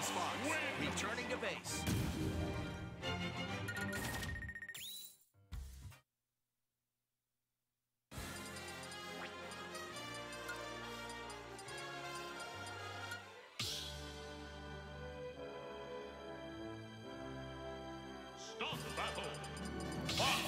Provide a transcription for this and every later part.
versus Fox. Win. Returning to base. Start the battle. Fox.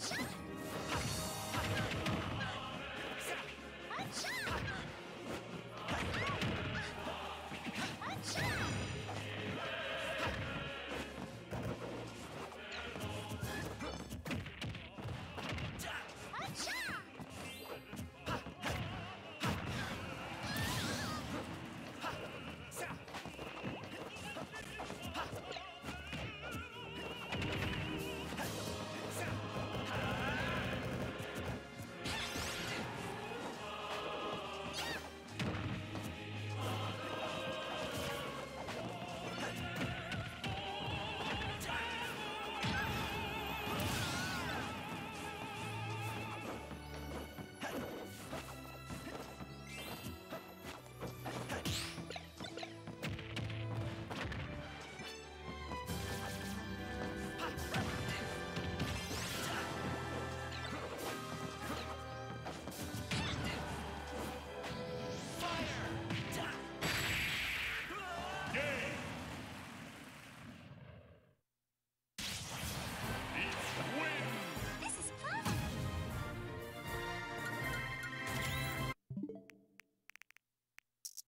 Shut up!